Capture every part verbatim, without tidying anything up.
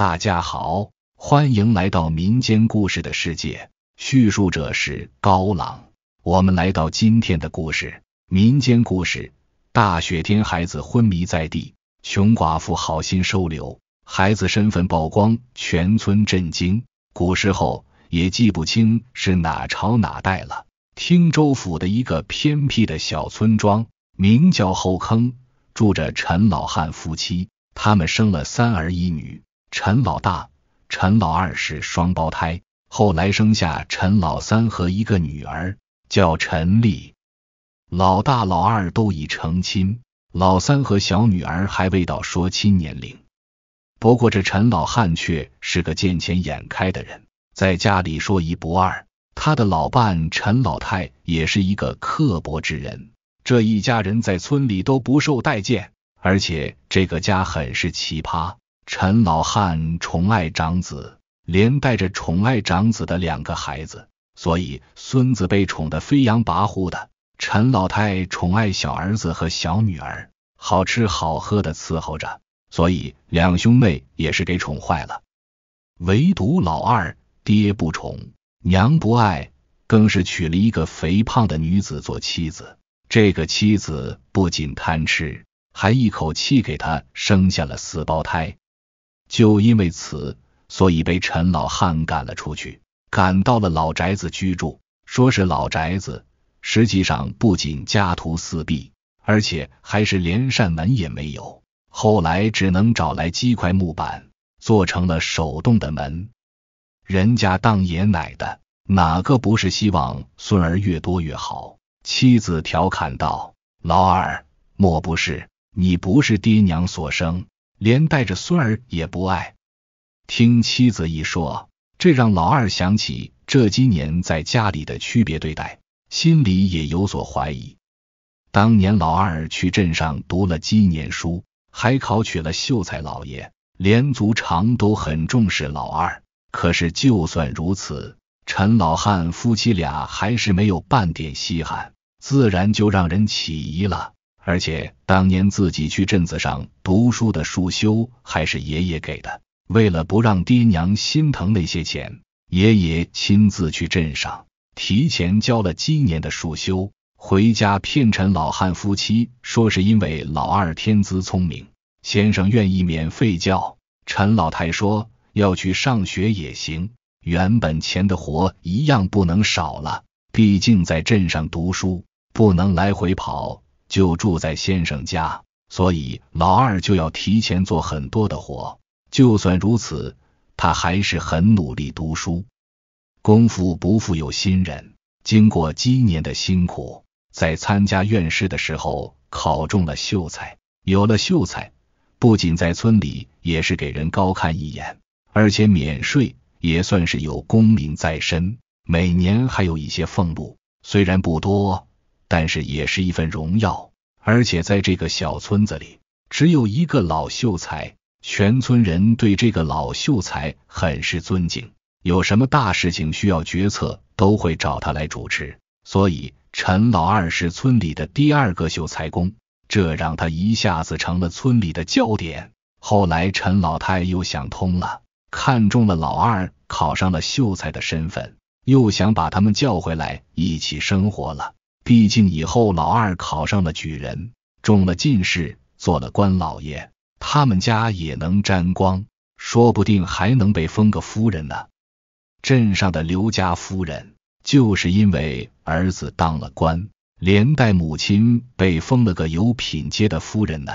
大家好，欢迎来到民间故事的世界，叙述者是高朗。我们来到今天的故事，民间故事：大雪天孩子昏迷在地，穷寡妇好心收留，孩子身份曝光，全村震惊。古时候也记不清是哪朝哪代了。汀州府的一个偏僻的小村庄，名叫后坑，住着陈老汉夫妻，他们生了三儿一女。陈老大、陈老二是双胞胎，后来生下陈老三和一个女儿，叫陈丽。老大、老二都已成亲，老三和小女儿还未到说亲年龄。不过这陈老汉却是个见钱眼开的人，在家里说一不二。他的老伴陈老太也是一个刻薄之人，这一家人在村里都不受待见，而且这个家很是奇葩。陈老汉宠爱长子，连带着宠爱长子的两个孩子，所以孙子被宠得飞扬跋扈的。陈老太宠爱小儿子和小女儿，好吃好喝的伺候着，所以两兄妹也是给宠坏了。唯独老二，爹不宠，娘不爱，更是娶了一个肥胖的女子做妻子。这个妻子不仅贪吃，还一口气给他生下了四胞胎。就因为此，所以被陈老汉赶了出去，赶到了老宅子居住。说是老宅子，实际上不仅家徒四壁，而且还是连扇门也没有。后来只能找来几块木板，做成了手动的门。人家当爷奶的，哪个不是希望孙儿越多越好？妻子调侃道：“老二，莫不是你不是爹娘所生？”连带着孙儿也不爱。听妻子一说，这让老二想起这几年在家里的区别对待，心里也有所怀疑。当年老二去镇上读了几年书，还考取了秀才老爷，连族长都很重视老二。可是就算如此，陈老汉夫妻俩还是没有半点稀罕，自然就让人起疑了。而且当年自己去镇子上读书的束修还是爷爷给的，为了不让爹娘心疼那些钱，爷爷亲自去镇上提前交了今年的束修，回家骗陈老汉夫妻说是因为老二天资聪明，先生愿意免费教。陈老太说要去上学也行，原本钱的活一样不能少了，毕竟在镇上读书不能来回跑，就住在先生家，所以老二就要提前做很多的活。就算如此，他还是很努力读书。功夫不负有心人，经过几年的辛苦，在参加院试的时候考中了秀才。有了秀才，不仅在村里也是给人高看一眼，而且免税，也算是有功名在身，每年还有一些俸禄，虽然不多，但是也是一份荣耀。而且在这个小村子里只有一个老秀才，全村人对这个老秀才很是尊敬，有什么大事情需要决策都会找他来主持，所以陈老二是村里的第二个秀才公，这让他一下子成了村里的焦点。后来陈老太又想通了，看中了老二考上了秀才的身份，又想把他们叫回来一起生活了。毕竟以后老二考上了举人，中了进士，做了官老爷，他们家也能沾光，说不定还能被封个夫人呢。镇上的刘家夫人就是因为儿子当了官，连带母亲被封了个有品阶的夫人呢，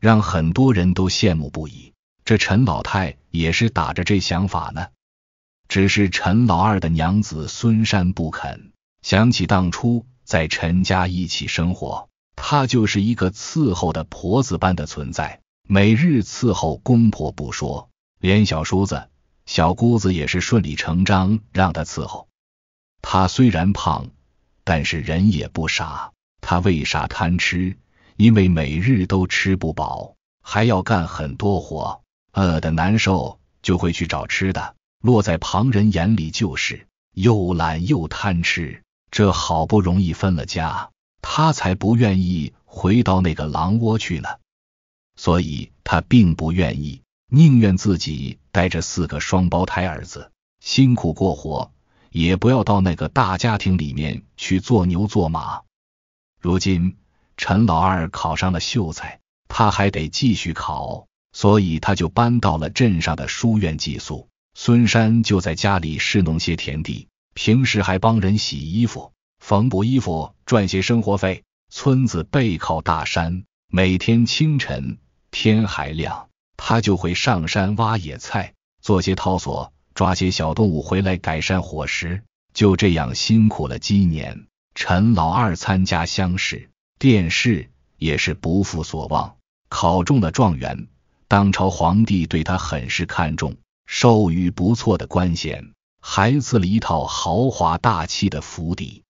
让很多人都羡慕不已。这陈老太也是打着这想法呢，只是陈老二的娘子孙山不肯。想起当初在陈家一起生活，她就是一个伺候的婆子般的存在，每日伺候公婆不说，连小叔子、小姑子也是顺理成章让她伺候。她虽然胖，但是人也不傻，她为啥贪吃？因为每日都吃不饱，还要干很多活，饿得难受就会去找吃的，落在旁人眼里就是又懒又贪吃。这好不容易分了家，他才不愿意回到那个狼窝去呢，所以他并不愿意宁愿自己带着四个双胞胎儿子辛苦过活，也不要到那个大家庭里面去做牛做马。如今陈老二考上了秀才，他还得继续考，所以他就搬到了镇上的书院寄宿。孙山就在家里侍弄些田地，平时还帮人洗衣服、缝补衣服，赚些生活费。村子背靠大山，每天清晨天还亮，他就会上山挖野菜，做些套索，抓些小动物回来改善伙食。就这样辛苦了几年，陈老二参加乡试、殿试也是不负所望，考中了状元。当朝皇帝对他很是看重，授予不错的官衔，还赐了一套豪华大气的府邸。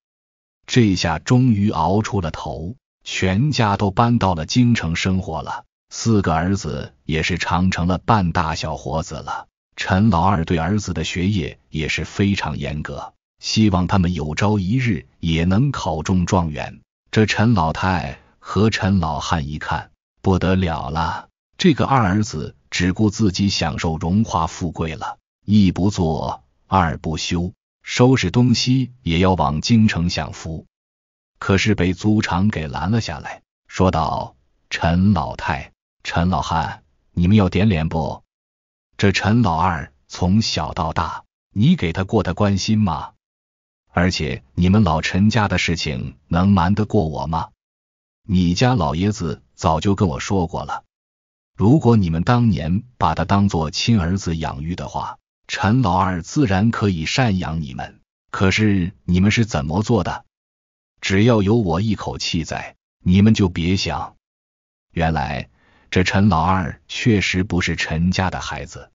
这下终于熬出了头，全家都搬到了京城生活了。四个儿子也是长成了半大小伙子了。陈老二对儿子的学业也是非常严格，希望他们有朝一日也能考中状元。这陈老太和陈老汉一看，不得了了，这个二儿子只顾自己享受荣华富贵了，一不做二不休，收拾东西也要往京城享福。可是被租场给拦了下来，说道：“陈老太、陈老汉，你们要点脸不？这陈老二从小到大，你给他过他关心吗？而且你们老陈家的事情能瞒得过我吗？你家老爷子早就跟我说过了，如果你们当年把他当做亲儿子养育的话，陈老二自然可以赡养你们。可是你们是怎么做的？只要有我一口气在，你们就别想。”原来这陈老二确实不是陈家的孩子，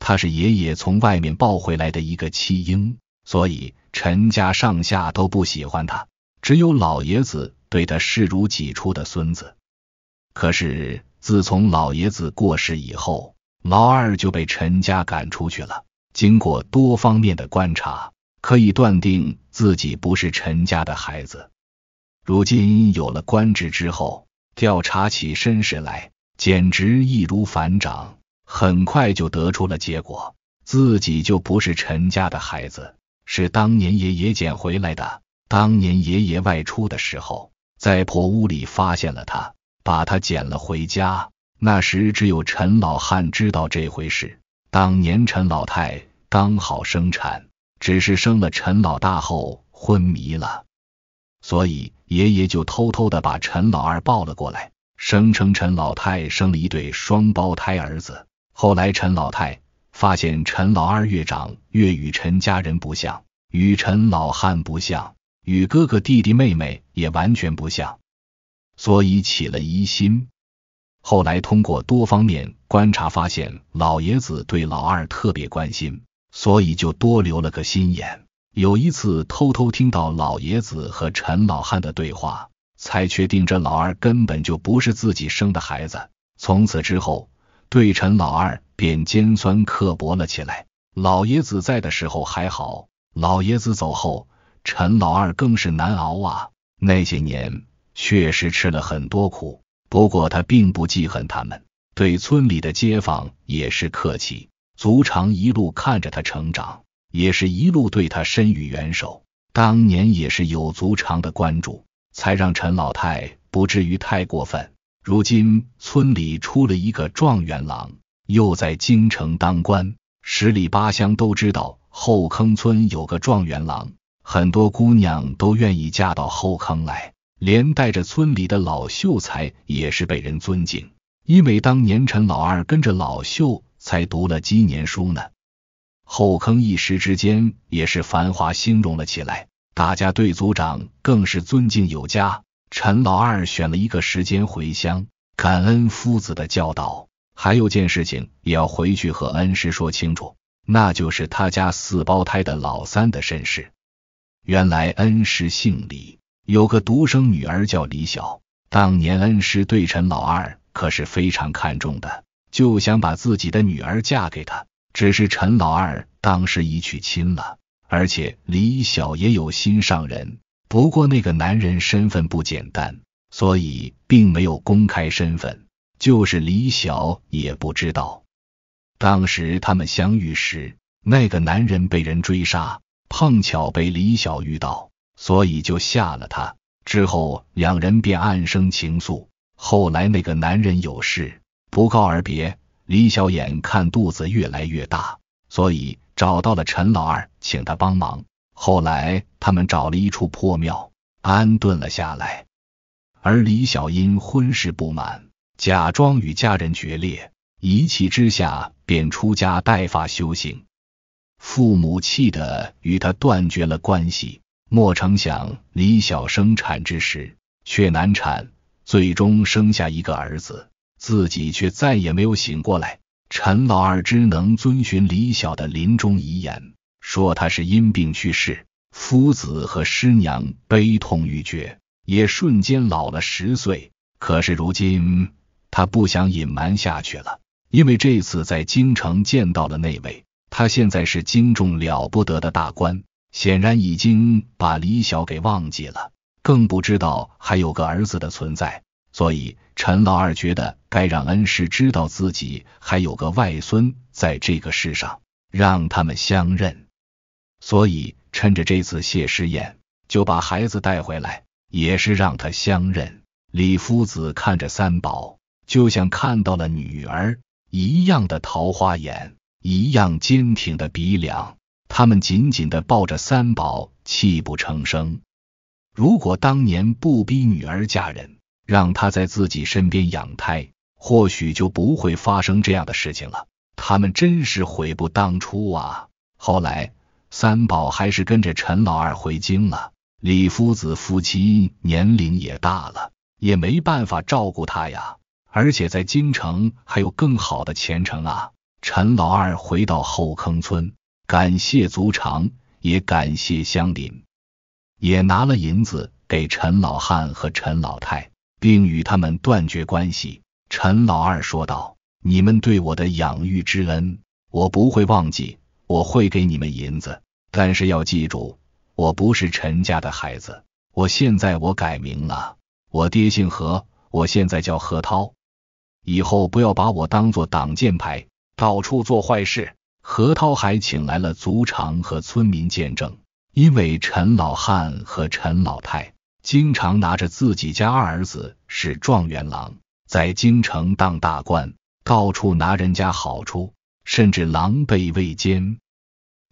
他是爷爷从外面抱回来的一个弃婴，所以陈家上下都不喜欢他，只有老爷子对他视如己出的孙子。可是自从老爷子过世以后，老二就被陈家赶出去了。经过多方面的观察，可以断定自己不是陈家的孩子。如今有了官职之后，调查起身世来，简直易如反掌，很快就得出了结果，自己就不是陈家的孩子，是当年爷爷捡回来的。当年爷爷外出的时候，在破屋里发现了他，把他捡了回家。那时只有陈老汉知道这回事。当年陈老太刚好生产，只是生了陈老大后昏迷了，所以爷爷就偷偷的把陈老二抱了过来，声称陈老太生了一对双胞胎儿子。后来陈老太发现陈老二越长越与陈家人不像，与陈老汉不像，与哥哥弟弟妹妹也完全不像，所以起了疑心。后来通过多方面观察发现，老爷子对老二特别关心，所以就多留了个心眼。有一次偷偷听到老爷子和陈老汉的对话，才确定这老二根本就不是自己生的孩子。从此之后，对陈老二便尖酸刻薄了起来。老爷子在的时候还好，老爷子走后，陈老二更是难熬啊。那些年确实吃了很多苦，不过他并不记恨他们，对村里的街坊也是客气。族长一路看着他成长，也是一路对他伸予援手。当年也是有族长的关注，才让陈老太不至于太过分。如今村里出了一个状元郎，又在京城当官，十里八乡都知道后坑村有个状元郎，很多姑娘都愿意嫁到后坑来，连带着村里的老秀才也是被人尊敬。因为当年陈老二跟着老秀才读了几年书呢，后坑一时之间也是繁华兴荣了起来，大家对族长更是尊敬有加。陈老二选了一个时间回乡，感恩夫子的教导，还有件事情也要回去和恩师说清楚，那就是他家四胞胎的老三的身世。原来恩师姓李，有个独生女儿叫李晓，当年恩师对陈老二可是非常看重的，就想把自己的女儿嫁给他。只是陈老二当时已娶亲了，而且李晓也有心上人，不过那个男人身份不简单，所以并没有公开身份，就是李晓也不知道。当时他们相遇时，那个男人被人追杀，碰巧被李晓遇到，所以就吓了他。之后两人便暗生情愫。后来那个男人有事，不告而别。李小眼看肚子越来越大，所以找到了陈老二，请他帮忙。后来他们找了一处破庙，安顿了下来。而李小因婚事不满，假装与家人决裂，一气之下便出家带发修行。父母气得与他断绝了关系，莫成想李小生产之时却难产，最终生下一个儿子，自己却再也没有醒过来。陈老二只能遵循李小的临终遗言，说他是因病去世。夫子和师娘悲痛欲绝，也瞬间老了十岁。可是如今他不想隐瞒下去了，因为这次在京城见到了那位，他现在是京中了不得的大官，显然已经把李小给忘记了，更不知道还有个儿子的存在。所以陈老二觉得该让恩师知道自己还有个外孙在这个世上，让他们相认。所以趁着这次谢师宴，就把孩子带回来，也是让他相认。李夫子看着三宝，就像看到了女儿一样的桃花眼，一样坚挺的鼻梁。他们紧紧地抱着三宝，泣不成声。如果当年不逼女儿嫁人，让她在自己身边养胎，或许就不会发生这样的事情了。他们真是悔不当初啊！后来三宝还是跟着陈老二回京了。李夫子夫妻年龄也大了，也没办法照顾他呀，而且在京城还有更好的前程啊。陈老二回到后坑村，感谢族长，也感谢乡邻，也拿了银子给陈老汉和陈老太，并与他们断绝关系。陈老二说道：你们对我的养育之恩，我不会忘记，我会给你们银子，但是要记住，我不是陈家的孩子。我现在我改名了，我爹姓何，我现在叫何涛，以后不要把我当做挡箭牌，到处做坏事。何涛还请来了族长和村民见证，因为陈老汉和陈老太经常拿着自己家二儿子是状元郎，在京城当大官，到处拿人家好处，甚至狼狈为奸。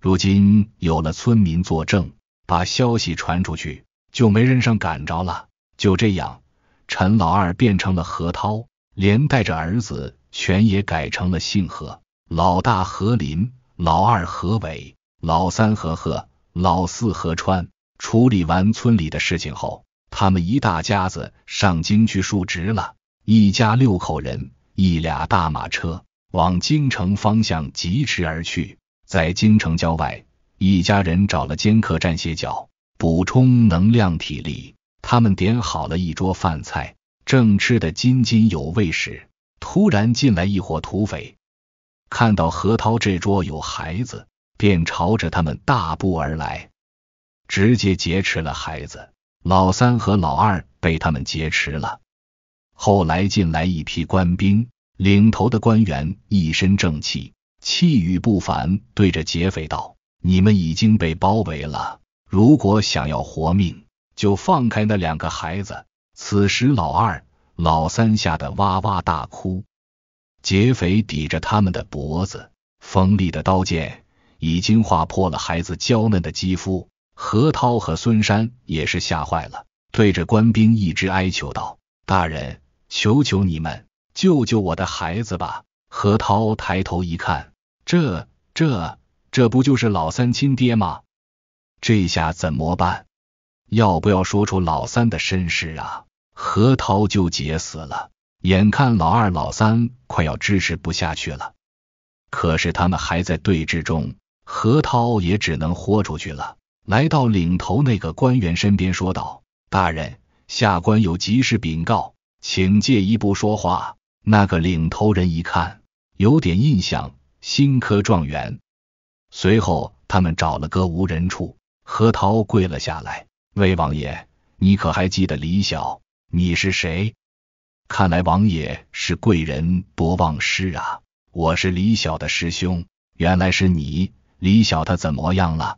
如今有了村民作证，把消息传出去，就没人上赶着了。就这样，陈老二变成了何涛，连带着儿子全也改成了姓何。老大何林，老二何伟，老三何贺，老四何川。处理完村里的事情后，他们一大家子上京去述职了。一家六口人，一俩大马车，往京城方向疾驰而去。在京城郊外，一家人找了间客栈歇脚，补充能量体力。他们点好了一桌饭菜，正吃得津津有味时，突然进来一伙土匪，看到何涛这桌有孩子，便朝着他们大步而来，直接劫持了孩子。老三和老二被他们劫持了。后来进来一批官兵，领头的官员一身正气，气宇不凡，对着劫匪道：你们已经被包围了，如果想要活命，就放开那两个孩子。此时老二老三吓得哇哇大哭，劫匪抵着他们的脖子，锋利的刀剑已经划破了孩子娇嫩的肌肤。何涛和孙山也是吓坏了，对着官兵一直哀求道：大人，求求你们，救救我的孩子吧。何涛抬头一看，这这这不就是老三亲爹吗？这下怎么办？要不要说出老三的身世啊？何涛就结死了。眼看老二老三快要支持不下去了，可是他们还在对峙中，何涛也只能豁出去了，来到领头那个官员身边说道：大人，下官有急事禀告，请借一步说话。那个领头人一看有点印象，新科状元。随后他们找了个无人处，何涛跪了下来：魏王爷，你可还记得李晓？你是谁？看来王爷是贵人多忘事啊，我是李晓的师兄，原来是你。李晓他怎么样了？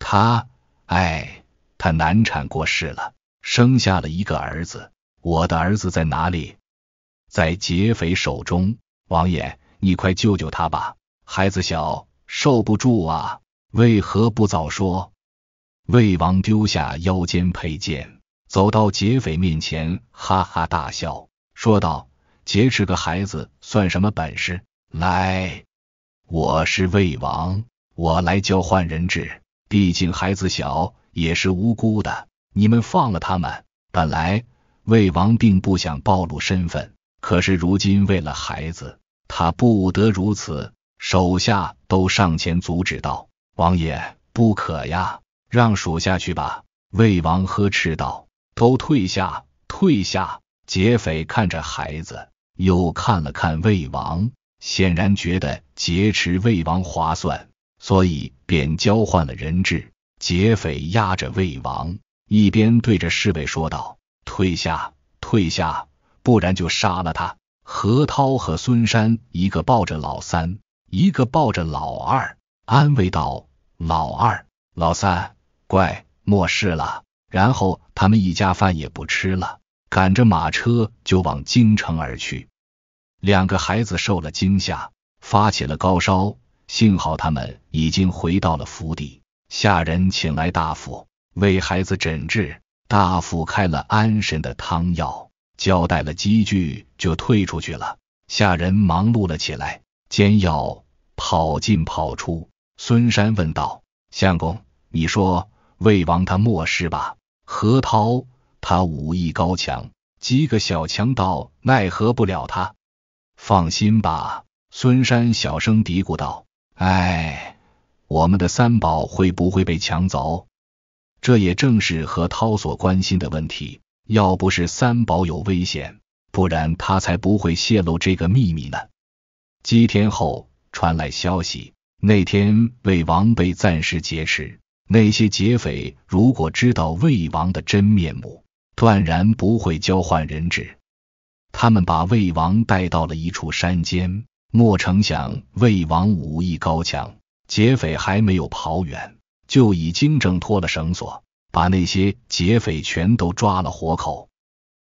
他，哎，他难产过世了，生下了一个儿子。我的儿子在哪里？在劫匪手中。王爷，你快救救他吧，孩子小，受不住啊！为何不早说？魏王丢下腰间佩剑，走到劫匪面前，哈哈大笑，说道：“劫持个孩子算什么本事？来，我是魏王，我来交换人质。毕竟孩子小，也是无辜的，你们放了他们。”本来魏王并不想暴露身份，可是如今为了孩子，他不得如此，手下都上前阻止道：“王爷，不可呀！”让属下去吧！魏王呵斥道：“都退下，退下！”劫匪看着孩子，又看了看魏王，显然觉得劫持魏王划算，所以便交换了人质。劫匪压着魏王，一边对着侍卫说道：“退下，退下，不然就杀了他！”何涛和孙山一个抱着老三，一个抱着老二，安慰道：“老二，老三。”怪，没事了。然后他们一家饭也不吃了，赶着马车就往京城而去。两个孩子受了惊吓，发起了高烧，幸好他们已经回到了府邸。下人请来大夫为孩子诊治，大夫开了安神的汤药，交代了机具就退出去了。下人忙碌了起来，煎药跑进跑出。孙山问道：“相公，你说魏王他没事吧？”何涛：“他武艺高强，几个小强盗奈何不了他。”“放心吧。”孙山小声嘀咕道：“哎，我们的三宝会不会被抢走？”这也正是何涛所关心的问题。要不是三宝有危险，不然他才不会泄露这个秘密呢。几天后传来消息，那天魏王被暂时劫持。那些劫匪如果知道魏王的真面目，断然不会交换人质。他们把魏王带到了一处山间，莫成想魏王武艺高强，劫匪还没有跑远，就已经挣脱了绳索，把那些劫匪全都抓了活口。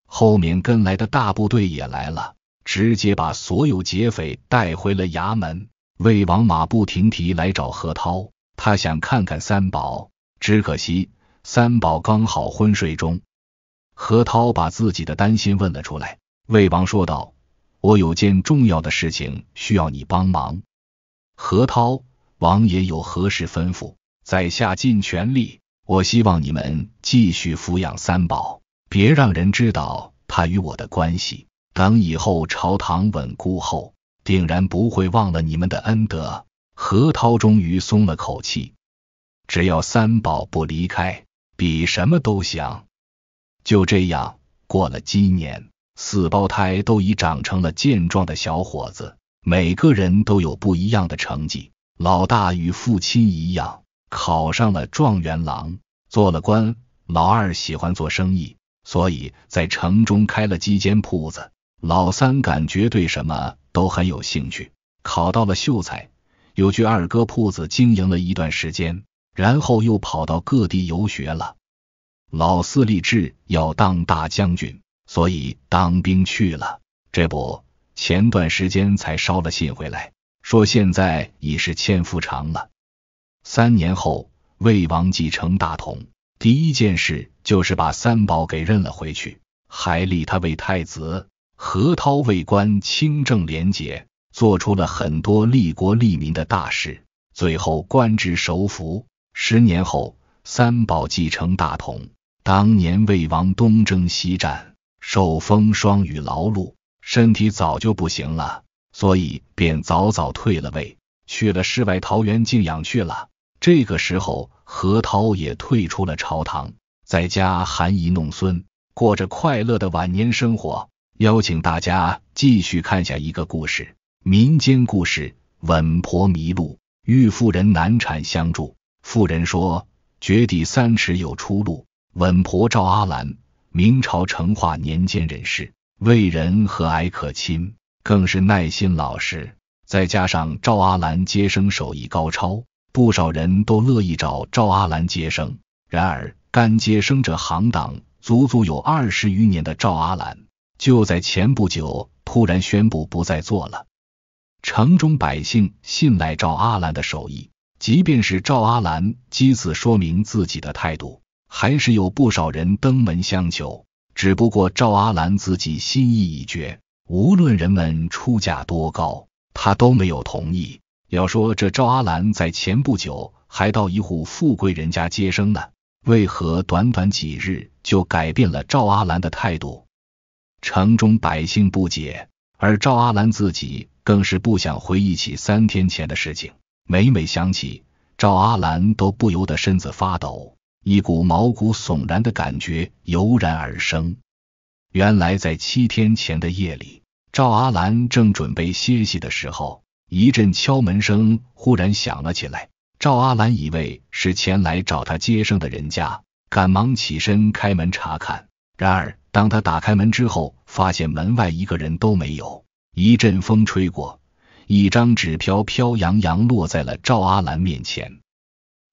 后面跟来的大部队也来了，直接把所有劫匪带回了衙门。魏王马不停蹄来找何涛，他想看看三宝，只可惜三宝刚好昏睡中。何涛把自己的担心问了出来。魏王说道：“我有件重要的事情需要你帮忙。”何涛：“王爷有何事吩咐？”“在下尽全力，我希望你们继续抚养三宝，别让人知道他与我的关系。等以后朝堂稳固后，定然不会忘了你们的恩德。”何涛终于松了口气，只要三宝不离开，比什么都香。就这样过了几年，四胞胎都已长成了健壮的小伙子，每个人都有不一样的成绩。老大与父亲一样考上了状元郎，做了官。老二喜欢做生意，所以在城中开了几间铺子。老三感觉对什么都很有兴趣，考到了秀才，又去二哥铺子经营了一段时间，然后又跑到各地游学了。老四立志要当大将军，所以当兵去了。这不，前段时间才捎了信回来，说现在已是千夫长了。三年后，魏王继承大统，第一件事就是把三宝给认了回去，还立他为太子。何涛为官清正廉洁，做出了很多利国利民的大事，最后官至首辅。十年后，三宝继承大统。当年魏王东征西战，受风霜雨劳碌，身体早就不行了，所以便早早退了位，去了世外桃源静养去了。这个时候，何涛也退出了朝堂，在家含饴弄孙，过着快乐的晚年生活。邀请大家继续看下一个故事。民间故事：稳婆迷路，遇妇人难产相助。妇人说：“掘地三尺有出路。”稳婆赵阿兰，明朝成化年间人士，为人和蔼可亲，更是耐心老实。再加上赵阿兰接生手艺高超，不少人都乐意找赵阿兰接生。然而，干接生这行当足足有二十余年的赵阿兰，就在前不久突然宣布不再做了。城中百姓信赖赵阿兰的手艺，即便是赵阿兰几次说明自己的态度，还是有不少人登门相求。只不过赵阿兰自己心意已决，无论人们出价多高，他都没有同意。要说这赵阿兰在前不久还到一户富贵人家接生呢，为何短短几日就改变了赵阿兰的态度？城中百姓不解，而赵阿兰自己更是不想回忆起三天前的事情。每每想起，赵阿兰都不由得身子发抖，一股毛骨悚然的感觉油然而生。原来在七天前的夜里，赵阿兰正准备歇息的时候，一阵敲门声忽然响了起来。赵阿兰以为是前来找她接生的人家，赶忙起身开门查看。然而当她打开门之后，发现门外一个人都没有。一阵风吹过，一张纸飘飘扬扬落在了赵阿兰面前。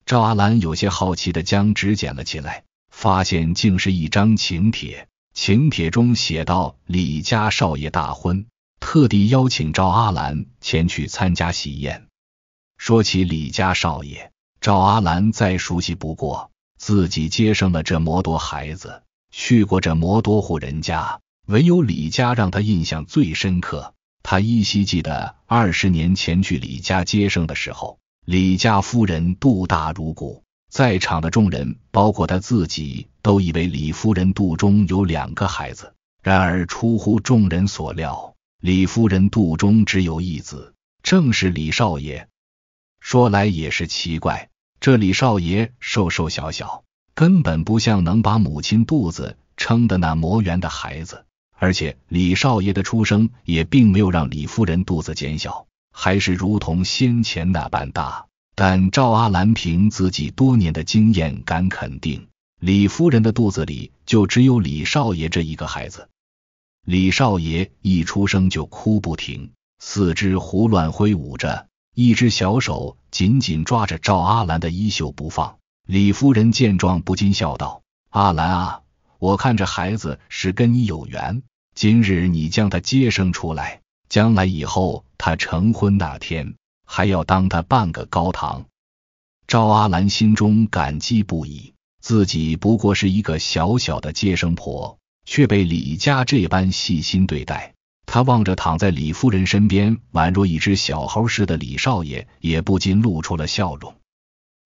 赵阿兰有些好奇地将纸捡了起来，发现竟是一张请帖。请帖中写道：李家少爷大婚，特地邀请赵阿兰前去参加喜宴。说起李家少爷，赵阿兰再熟悉不过，自己接生了这么多孩子，去过这么多户人家，唯有李家让她印象最深刻。她依稀记得二十年前去李家接生的时候，李家夫人肚大如鼓，在场的众人包括她自己都以为李夫人肚中有两个孩子。然而出乎众人所料，李夫人肚中只有一子，正是李少爷。说来也是奇怪，这李少爷瘦瘦小小，根本不像能把母亲肚子撑得那么圆的孩子。而且李少爷的出生也并没有让李夫人肚子减小，还是如同先前那般大。但赵阿兰凭自己多年的经验敢肯定，李夫人的肚子里就只有李少爷这一个孩子。李少爷一出生就哭不停，四肢胡乱挥舞着，一只小手紧紧抓着赵阿兰的衣袖不放。李夫人见状不禁笑道：阿兰啊，我看这孩子是跟你有缘，今日你将他接生出来，将来以后他成婚那天，还要当他半个高堂。赵阿兰心中感激不已，自己不过是一个小小的接生婆，却被李家这般细心对待。他望着躺在李夫人身边宛若一只小猴似的李少爷，也不禁露出了笑容。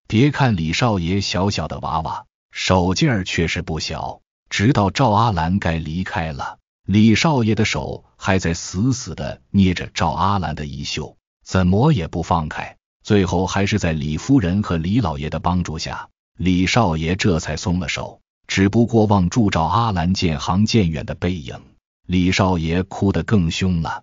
别看李少爷小小的娃娃，手劲儿却是不小。直到赵阿兰该离开了，李少爷的手还在死死地捏着赵阿兰的衣袖，怎么也不放开。最后还是在李夫人和李老爷的帮助下，李少爷这才松了手，只不过望住赵阿兰渐行渐远的背影。李少爷哭得更凶了。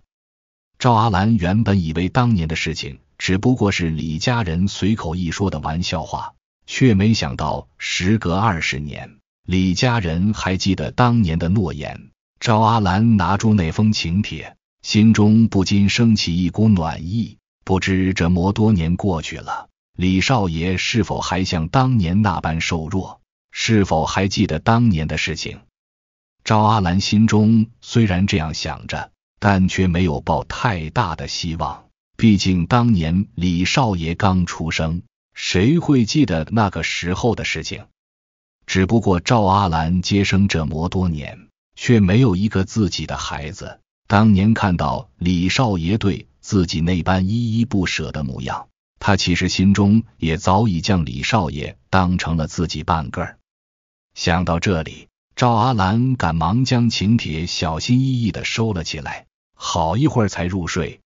赵阿兰原本以为当年的事情只不过是李家人随口一说的玩笑话，却没想到时隔二十年，李家人还记得当年的诺言。赵阿兰拿出那封请帖，心中不禁升起一股暖意。不知这么多年过去了，李少爷是否还像当年那般瘦弱，是否还记得当年的事情？赵阿兰心中虽然这样想着，但却没有抱太大的希望。毕竟当年李少爷刚出生，谁会记得那个时候的事情？只不过赵阿兰接生这么多年，却没有一个自己的孩子。当年看到李少爷对自己那般依依不舍的模样，她其实心中也早已将李少爷当成了自己半个儿。想到这里，赵阿兰赶忙将请帖小心翼翼地收了起来，好一会儿才入睡。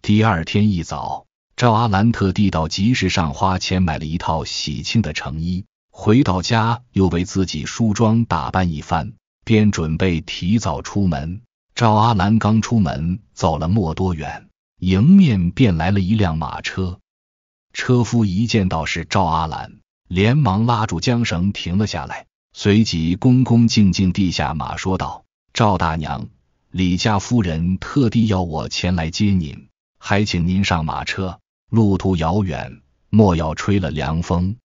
第二天一早，赵阿兰特地到集市上花钱买了一套喜庆的成衣，回到家又为自己梳妆打扮一番，便准备提早出门。赵阿兰刚出门，走了没多远，迎面便来了一辆马车。车夫一见到是赵阿兰，连忙拉住缰绳停了下来，随即恭恭敬敬地下马说道：赵大娘，李家夫人特地要我前来接您，还请您上马车，路途遥远，莫要吹了凉风。”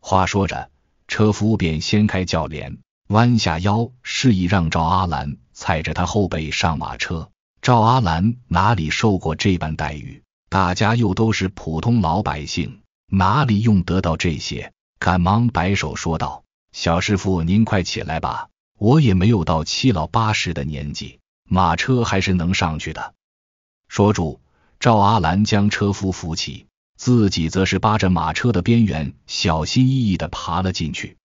话说着，车夫便掀开轿帘，弯下腰，示意让赵阿兰踩着他后背上马车。赵阿兰哪里受过这般待遇？大家又都是普通老百姓，哪里用得到这些？赶忙摆手说道：“小师傅，您快起来吧，我也没有到七老八十的年纪，马车还是能上去的。”说住，赵阿兰将车夫扶起，自己则是扒着马车的边缘，小心翼翼地爬了进去。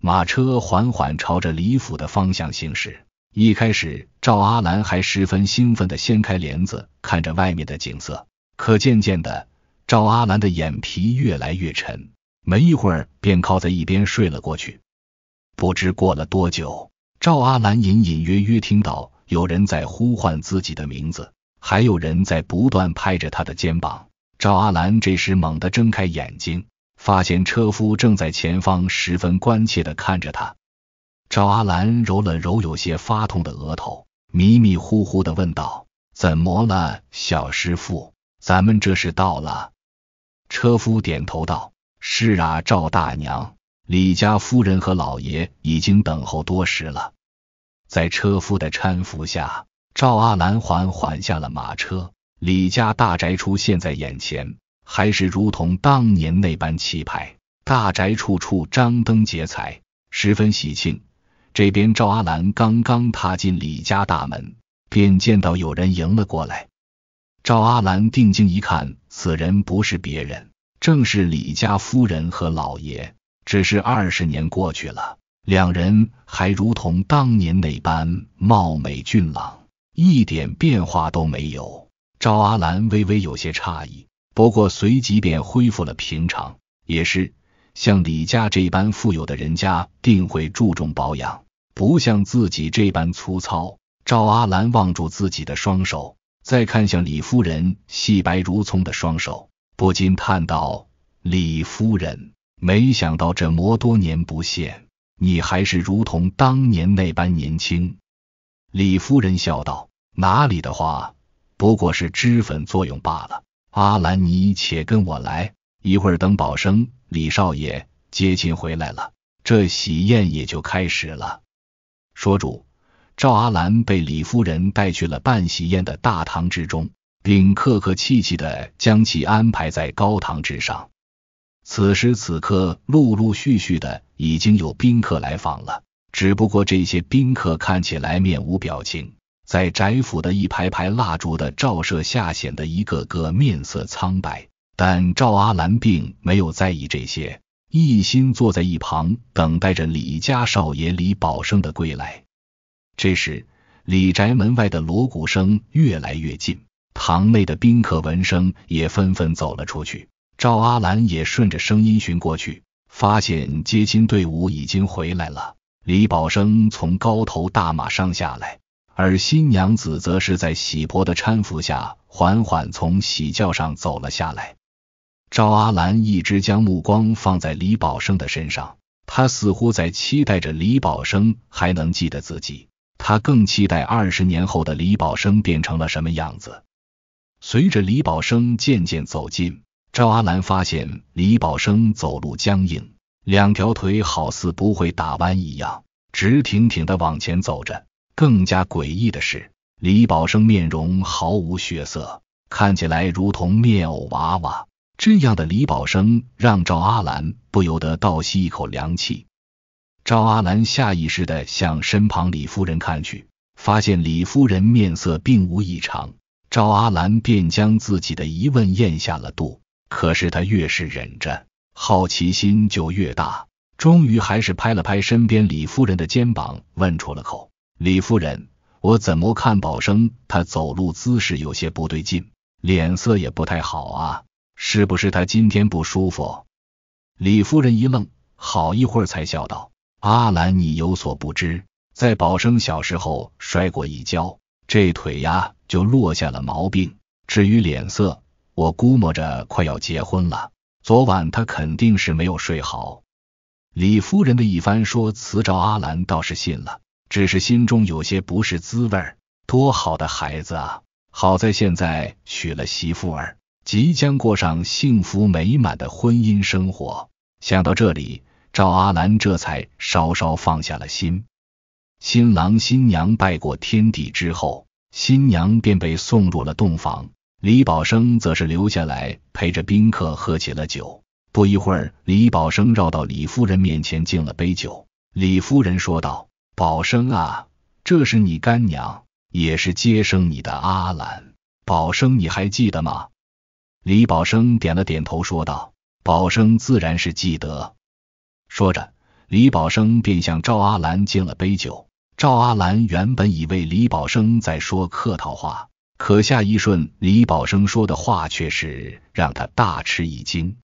马车缓缓朝着李府的方向行驶。一开始，赵阿兰还十分兴奋地掀开帘子，看着外面的景色。可渐渐的，赵阿兰的眼皮越来越沉，没一会儿便靠在一边睡了过去。不知过了多久，赵阿兰隐隐约约听到有人在呼唤自己的名字，还有人在不断拍着她的肩膀。赵阿兰这时猛地睁开眼睛，发现车夫正在前方十分关切地看着她。赵阿兰揉了揉有些发痛的额头，迷迷糊糊地问道：“怎么了，小师傅？咱们这是到了？”车夫点头道：“是啊，赵大娘，李家夫人和老爷已经等候多时了。”在车夫的搀扶下，赵阿兰缓缓下了马车。李家大宅出现在眼前，还是如同当年那般气派，大宅处处张灯结彩，十分喜庆。这边赵阿兰刚刚踏进李家大门，便见到有人迎了过来。赵阿兰定睛一看，此人不是别人，正是李家夫人和老爷。只是二十年过去了，两人还如同当年那般貌美俊朗，一点变化都没有。赵阿兰微微有些诧异，不过随即便恢复了平常。也是像李家这般富有的人家，定会注重保养，不像自己这般粗糙。赵阿兰望住自己的双手，再看向李夫人细白如葱的双手，不禁叹道：“李夫人，没想到这么多年不见，你还是如同当年那般年轻。”李夫人笑道：“哪里的话，不过是脂粉作用罢了。阿兰，你且跟我来，一会儿等宝生、李少爷接亲回来了，这喜宴也就开始了。”说住，赵阿兰被李夫人带去了办喜宴的大堂之中，并客客气气地将其安排在高堂之上。此时此刻，陆陆续续的已经有宾客来访了，只不过这些宾客看起来面无表情，在宅府的一排排蜡烛的照射下，显得一个个面色苍白。但赵阿兰并没有在意这些，一心坐在一旁等待着李家少爷李宝生的归来。这时，李宅门外的锣鼓声越来越近，堂内的宾客闻声也纷纷走了出去。赵阿兰也顺着声音寻过去，发现接亲队伍已经回来了。李宝生从高头大马上下来，而新娘子则是在喜婆的搀扶下缓缓从喜轿上走了下来。赵阿兰一直将目光放在李宝生的身上，她似乎在期待着李宝生还能记得自己，她更期待二十年后的李宝生变成了什么样子。随着李宝生渐渐走近，赵阿兰发现李宝生走路僵硬，两条腿好似不会打弯一样，直挺挺地往前走着。更加诡异的是，李宝生面容毫无血色，看起来如同面偶娃娃。这样的李宝生让赵阿兰不由得倒吸一口凉气。赵阿兰下意识地向身旁李夫人看去，发现李夫人面色并无异常，赵阿兰便将自己的疑问咽下了肚。可是她越是忍着，好奇心就越大，终于还是拍了拍身边李夫人的肩膀，问出了口：“李夫人，我怎么看宝生他走路姿势有些不对劲，脸色也不太好啊，是不是他今天不舒服？”李夫人一愣，好一会儿才笑道：“阿兰，你有所不知，在宝生小时候摔过一跤，这腿呀就落下了毛病。至于脸色，我估摸着快要结婚了，昨晚他肯定是没有睡好。”李夫人的一番说辞，赵阿兰倒是信了，只是心中有些不是滋味。多好的孩子啊，好在现在娶了媳妇儿，即将过上幸福美满的婚姻生活。想到这里，赵阿兰这才稍稍放下了心。新郎新娘拜过天地之后，新娘便被送入了洞房，李宝生则是留下来陪着宾客喝起了酒。不一会儿，李宝生绕到李夫人面前敬了杯酒。李夫人说道：“宝生啊，这是你干娘，也是接生你的阿兰。宝生，你还记得吗？”李宝生点了点头，说道：“宝生自然是记得。”说着，李宝生便向赵阿兰敬了杯酒。赵阿兰原本以为李宝生在说客套话，可下一瞬，李宝生说的话却是让他大吃一惊。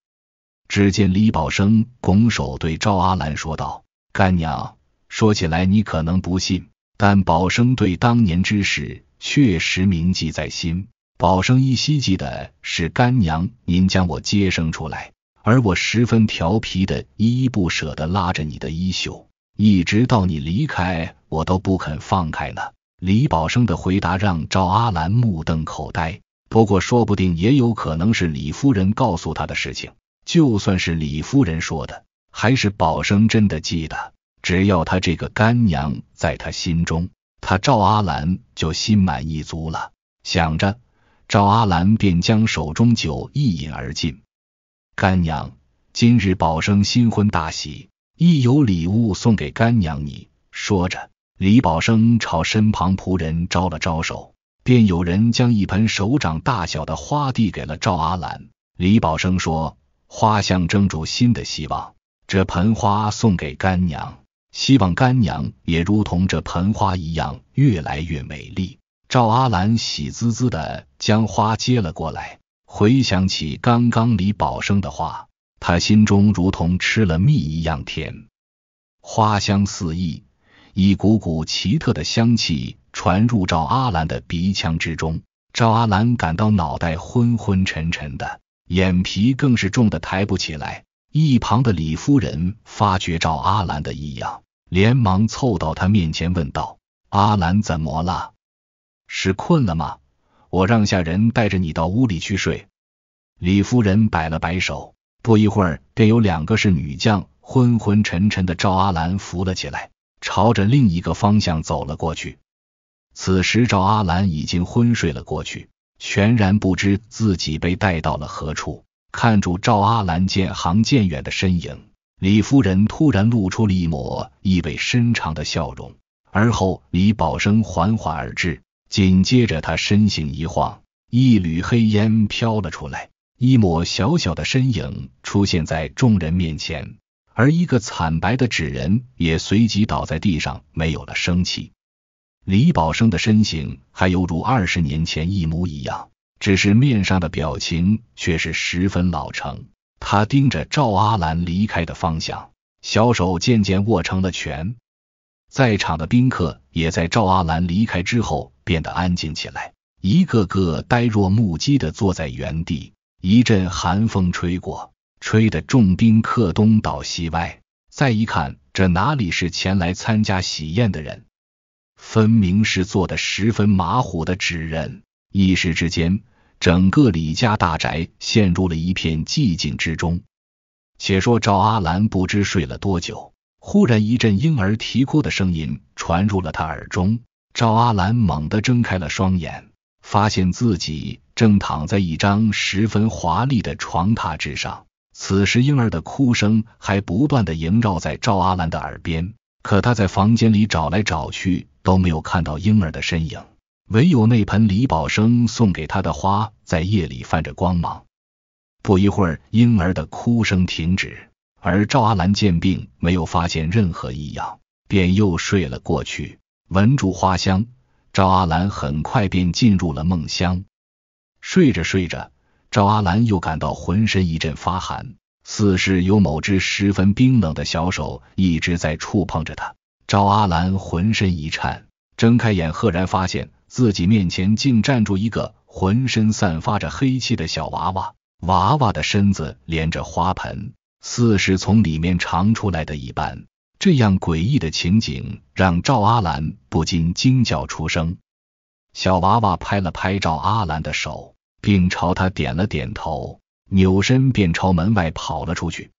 只见李宝生拱手对赵阿兰说道：“干娘，说起来你可能不信，但宝生对当年之事确实铭记在心。宝生依稀记得是干娘您将我接生出来，而我十分调皮的依依不舍的拉着你的衣袖，一直到你离开我都不肯放开呢。”李宝生的回答让赵阿兰目瞪口呆，不过说不定也有可能是李夫人告诉他的事情，就算是李夫人说的，还是宝生真的记得，只要他这个干娘在他心中，他赵阿兰就心满意足了。想着，赵阿兰便将手中酒一饮而尽。“干娘，今日宝生新婚大喜，亦有礼物送给干娘你。”说着，李宝生朝身旁仆人招了招手，便有人将一盆手掌大小的花递给了赵阿兰。李宝生说：“花象征住新的希望，这盆花送给干娘，希望干娘也如同这盆花一样越来越美丽。”赵阿兰喜滋滋地将花接了过来，回想起刚刚李宝生的话，她心中如同吃了蜜一样甜。花香四溢，一股股奇特的香气传入赵阿兰的鼻腔之中，赵阿兰感到脑袋昏昏沉沉的，眼皮更是重的抬不起来。一旁的李夫人发觉赵阿兰的异样，连忙凑到她面前问道：“阿兰怎么了？是困了吗？我让下人带着你到屋里去睡。”李夫人摆了摆手，不一会儿便有两个侍女将昏昏沉沉的赵阿兰扶了起来，朝着另一个方向走了过去。此时赵阿兰已经昏睡了过去，全然不知自己被带到了何处。看住赵阿兰渐行渐远的身影，李夫人突然露出了一抹意味深长的笑容，而后李宝生缓缓而至，紧接着他身形一晃，一缕黑烟飘了出来，一抹小小的身影出现在众人面前，而一个惨白的纸人也随即倒在地上，没有了生气。李宝生的身形还犹如二十年前一模一样，只是面上的表情却是十分老成。他盯着赵阿兰离开的方向，小手渐渐握成了拳。在场的宾客也在赵阿兰离开之后变得安静起来，一个个呆若木鸡地坐在原地。一阵寒风吹过，吹得众宾客东倒西歪。再一看，这哪里是前来参加喜宴的人，分明是坐得十分马虎的纸人。一时之间，整个李家大宅陷入了一片寂静之中。且说赵阿兰不知睡了多久，忽然一阵婴儿啼哭的声音传入了她耳中。赵阿兰猛地睁开了双眼，发现自己正躺在一张十分华丽的床榻之上。此时婴儿的哭声还不断地萦绕在赵阿兰的耳边，可她在房间里找来找去，都没有看到婴儿的身影。唯有那盆李宝生送给他的花在夜里泛着光芒。不一会儿，婴儿的哭声停止，而赵阿兰见病没有发现任何异样，便又睡了过去。闻住花香，赵阿兰很快便进入了梦乡。睡着睡着，赵阿兰又感到浑身一阵发寒，似是有某只十分冰冷的小手一直在触碰着她。赵阿兰浑身一颤，睁开眼，赫然发现自己面前竟站住一个浑身散发着黑气的小娃娃，娃娃的身子连着花盆，似是从里面长出来的一般。这样诡异的情景让赵阿兰不禁惊叫出声。小娃娃拍了拍赵阿兰的手，并朝他点了点头，扭身便朝门外跑了出去。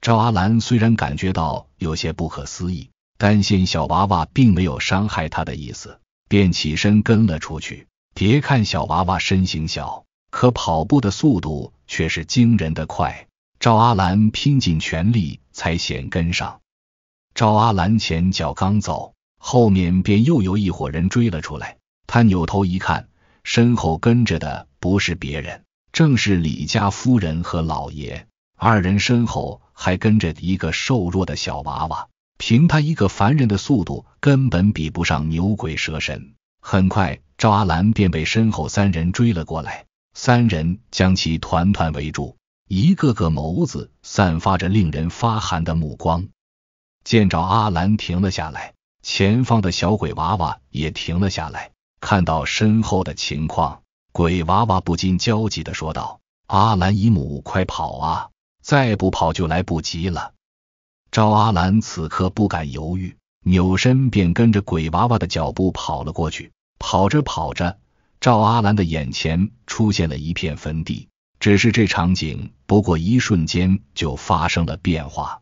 赵阿兰虽然感觉到有些不可思议，担心小娃娃并没有伤害他的意思，便起身跟了出去。别看小娃娃身形小，可跑步的速度却是惊人的快，赵阿兰拼尽全力才险跟上。赵阿兰前脚刚走，后面便又有一伙人追了出来。他扭头一看，身后跟着的不是别人，正是李家夫人和老爷，二人身后还跟着一个瘦弱的小娃娃，凭他一个凡人的速度，根本比不上牛鬼蛇神。很快，赵阿兰便被身后三人追了过来，三人将其团团围住，一个个眸子散发着令人发寒的目光。见赵阿兰停了下来，前方的小鬼娃娃也停了下来。看到身后的情况，鬼娃娃不禁焦急地说道：“阿兰姨母，快跑啊！再不跑就来不及了。”赵阿兰此刻不敢犹豫，扭身便跟着鬼娃娃的脚步跑了过去。跑着跑着，赵阿兰的眼前出现了一片坟地，只是这场景不过一瞬间就发生了变化。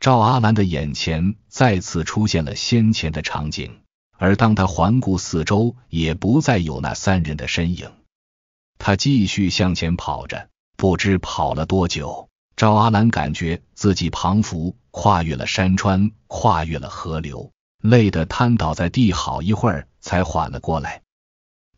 赵阿兰的眼前再次出现了先前的场景。而当他环顾四周，也不再有那三人的身影。他继续向前跑着，不知跑了多久，赵阿兰感觉自己彷佛跨越了山川，跨越了河流，累得瘫倒在地，好一会儿才缓了过来。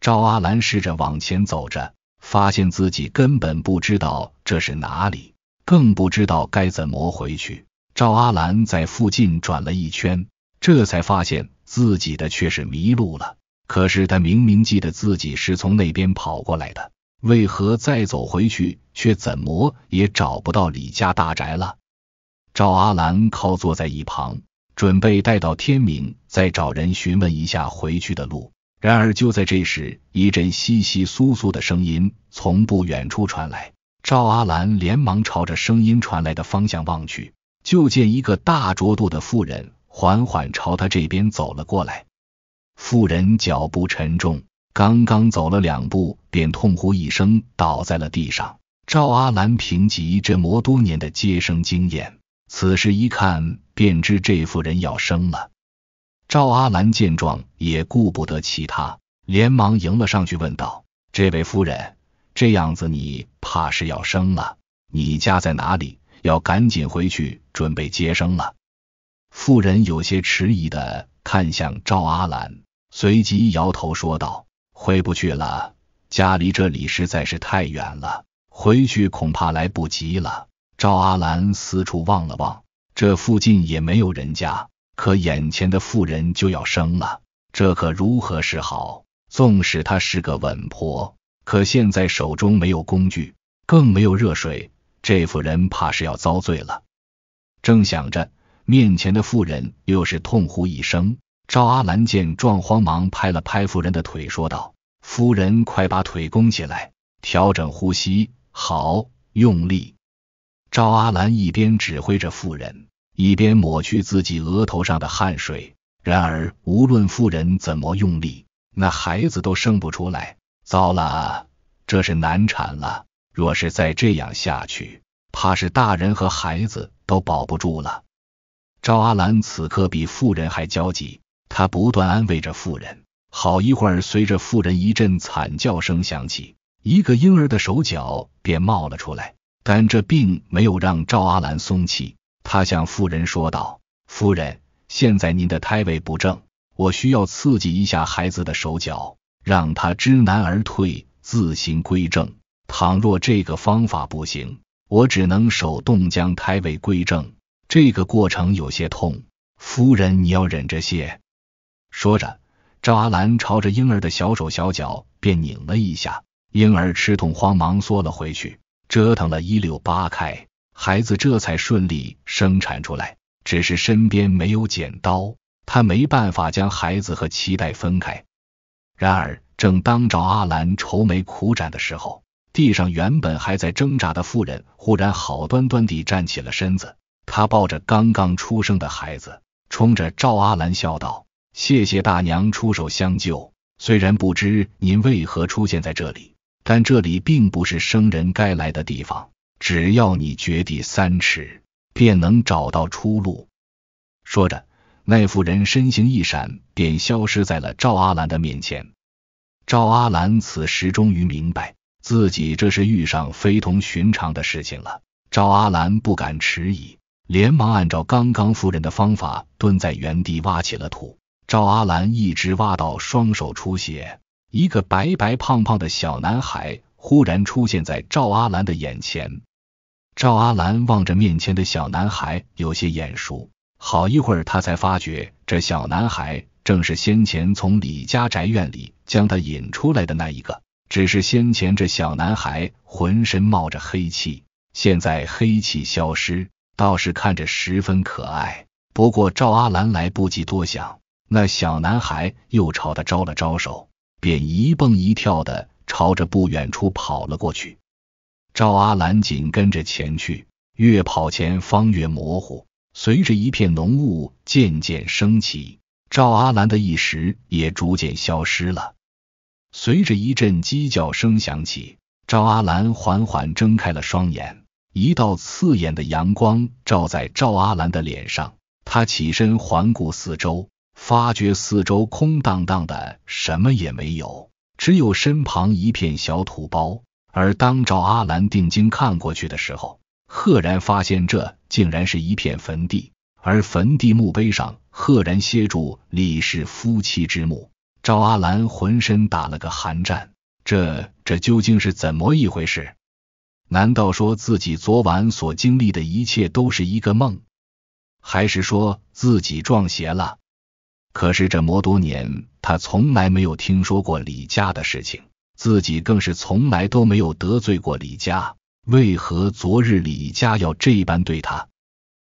赵阿兰试着往前走着，发现自己根本不知道这是哪里，更不知道该怎么回去。赵阿兰在附近转了一圈，这才发现自己的却是迷路了。可是他明明记得自己是从那边跑过来的，为何再走回去却怎么也找不到李家大宅了？赵阿兰靠坐在一旁，准备待到天明再找人询问一下回去的路。然而就在这时，一阵窸窸窣窣的声音从不远处传来，赵阿兰连忙朝着声音传来的方向望去，就见一个大着肚的妇人缓缓朝他这边走了过来。妇人脚步沉重，刚刚走了两步便痛呼一声倒在了地上。赵阿兰凭借这么多年的接生经验，此时一看便知这妇人要生了。赵阿兰见状也顾不得其他，连忙迎了上去问道：“这位夫人，这样子你怕是要生了，你家在哪里？要赶紧回去准备接生了。”妇人有些迟疑的看向赵阿兰，随即摇头说道：“回不去了，家离这里实在是太远了，回去恐怕来不及了。”赵阿兰四处望了望，这附近也没有人家，可眼前的妇人就要生了，这可如何是好？纵使她是个稳婆，可现在手中没有工具，更没有热水，这妇人怕是要遭罪了。正想着，面前的妇人又是痛呼一声。赵阿兰见状，慌忙拍了拍妇人的腿，说道：“夫人，快把腿弓起来，调整呼吸，好，用力。”赵阿兰一边指挥着妇人，一边抹去自己额头上的汗水。然而无论妇人怎么用力，那孩子都生不出来。糟了，这是难产了，若是再这样下去，怕是大人和孩子都保不住了。赵阿兰此刻比妇人还焦急，她不断安慰着妇人。好一会儿，随着妇人一阵惨叫声响起，一个婴儿的手脚便冒了出来。但这并没有让赵阿兰松气，她向妇人说道：“夫人，现在您的胎位不正，我需要刺激一下孩子的手脚，让他知难而退，自行归正。倘若这个方法不行，我只能手动将胎位归正。这个过程有些痛，夫人你要忍着些。”说着，赵阿兰朝着婴儿的小手小脚便拧了一下，婴儿吃痛慌忙缩了回去，折腾了一溜八开，孩子这才顺利生产出来。只是身边没有剪刀，他没办法将孩子和脐带分开。然而正当赵阿兰愁眉苦展的时候，地上原本还在挣扎的妇人忽然好端端地站起了身子，他抱着刚刚出生的孩子，冲着赵阿兰笑道：“谢谢大娘出手相救，虽然不知您为何出现在这里，但这里并不是生人该来的地方。只要你掘地三尺，便能找到出路。”说着，那妇人身形一闪，便消失在了赵阿兰的面前。赵阿兰此时终于明白，自己这是遇上非同寻常的事情了。赵阿兰不敢迟疑，连忙按照刚刚妇人的方法，蹲在原地挖起了土。赵阿兰一直挖到双手出血，一个白白胖胖的小男孩忽然出现在赵阿兰的眼前。赵阿兰望着面前的小男孩，有些眼熟。好一会儿，他才发觉这小男孩正是先前从李家宅院里将他引出来的那一个。只是先前这小男孩浑身冒着黑气，现在黑气消失，倒是看着十分可爱。不过赵阿兰来不及多想，那小男孩又朝他招了招手，便一蹦一跳的朝着不远处跑了过去。赵阿兰紧跟着前去，越跑前方越模糊，随着一片浓雾渐渐升起，赵阿兰的意识也逐渐消失了。随着一阵鸡叫声响起，赵阿兰缓缓睁开了双眼，一道刺眼的阳光照在赵阿兰的脸上。她起身环顾四周，发觉四周空荡荡的，什么也没有，只有身旁一片小土包。而当赵阿兰定睛看过去的时候，赫然发现这竟然是一片坟地，而坟地墓碑上赫然写住李氏夫妻之墓。赵阿兰浑身打了个寒战，这这究竟是怎么一回事？难道说自己昨晚所经历的一切都是一个梦？还是说自己撞邪了？可是这么多年，他从来没有听说过李家的事情，自己更是从来都没有得罪过李家，为何昨日李家要这般对他？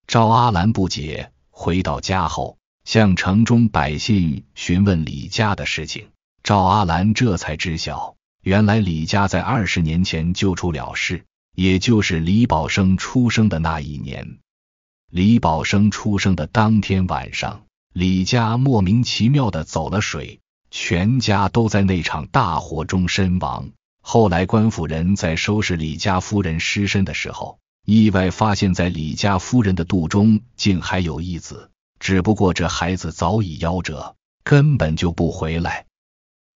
赵阿兰不解，回到家后，向城中百姓询问李家的事情。赵阿兰这才知晓，原来李家在二十年前就出了事，也就是李宝生出生的那一年。李宝生出生的当天晚上，李家莫名其妙的走了水，全家都在那场大火中身亡。后来官府人在收拾李家夫人尸身的时候，意外发现在李家夫人的肚中竟还有一子，只不过这孩子早已夭折，根本就不回来。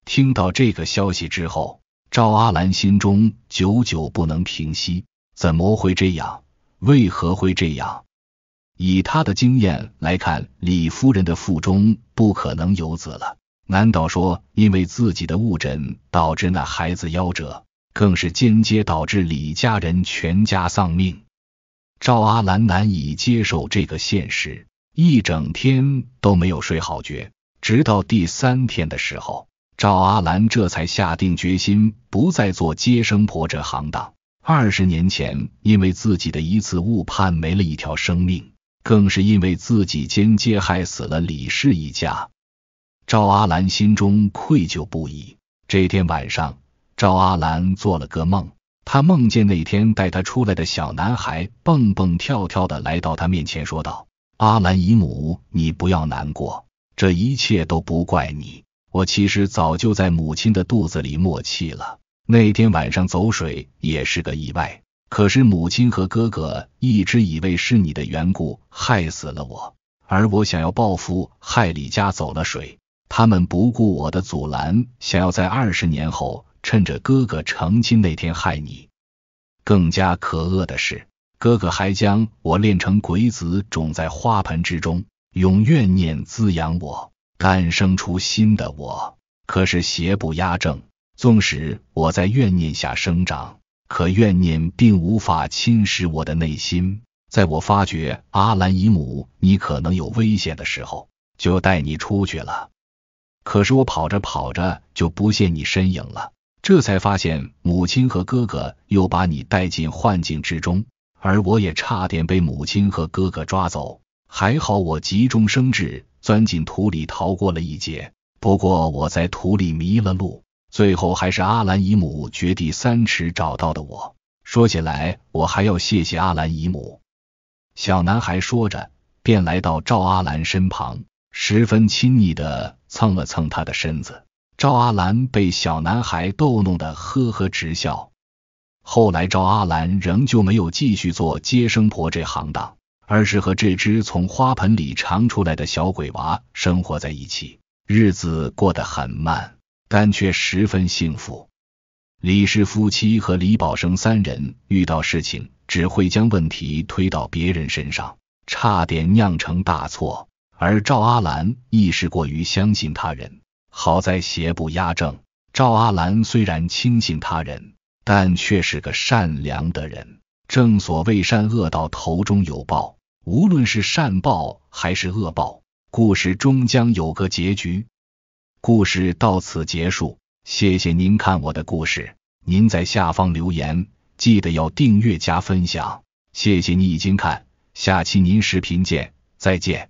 听到这个消息之后，赵阿兰心中久久不能平息，怎么会这样？为何会这样？以她的经验来看，李夫人的腹中不可能有子了，难道说因为自己的误诊导致那孩子夭折，更是间接导致李家人全家丧命？赵阿兰难以接受这个现实，一整天都没有睡好觉，直到第三天的时候，赵阿兰这才下定决心不再做接生婆这行当。二十年前，因为自己的一次误判没了一条生命，更是因为自己间接害死了李氏一家。赵阿兰心中愧疚不已。这天晚上，赵阿兰做了个梦，她梦见那天带她出来的小男孩蹦蹦跳跳的来到她面前，说道：“阿兰姨母，你不要难过，这一切都不怪你。我其实早就在母亲的肚子里默契了，那天晚上走水也是个意外，可是母亲和哥哥一直以为是你的缘故害死了我，而我想要报复害李家走了水，他们不顾我的阻拦，想要在二十年后趁着哥哥成亲那天害你。更加可恶的是，哥哥还将我炼成鬼子，种在花盆之中，用怨念滋养我，诞生出新的我。可是邪不压正，纵使我在怨念下生长，可怨念并无法侵蚀我的内心。在我发觉阿兰姨母你可能有危险的时候，就带你出去了。可是我跑着跑着就不见你身影了，这才发现母亲和哥哥又把你带进幻境之中，而我也差点被母亲和哥哥抓走，还好我急中生智，钻进土里逃过了一劫。不过我在土里迷了路，最后还是阿兰姨母掘地三尺找到的我。说起来，我还要谢谢阿兰姨母。”小男孩说着，便来到赵阿兰身旁，十分亲昵的蹭了蹭她的身子。赵阿兰被小男孩逗弄得呵呵直笑。后来赵阿兰仍旧没有继续做接生婆这行当，而是和这只从花盆里长出来的小鬼娃生活在一起，日子过得很慢，但却十分幸福。李氏夫妻和李宝生三人遇到事情只会将问题推到别人身上，差点酿成大错，而赵阿兰亦是过于相信他人。好在邪不压正，赵阿兰虽然轻信他人，但却是个善良的人。正所谓善恶到头终有报，无论是善报还是恶报，故事终将有个结局。故事到此结束，谢谢您看我的故事，您在下方留言，记得要订阅加分享，谢谢你已经看，下期您视频见，再见。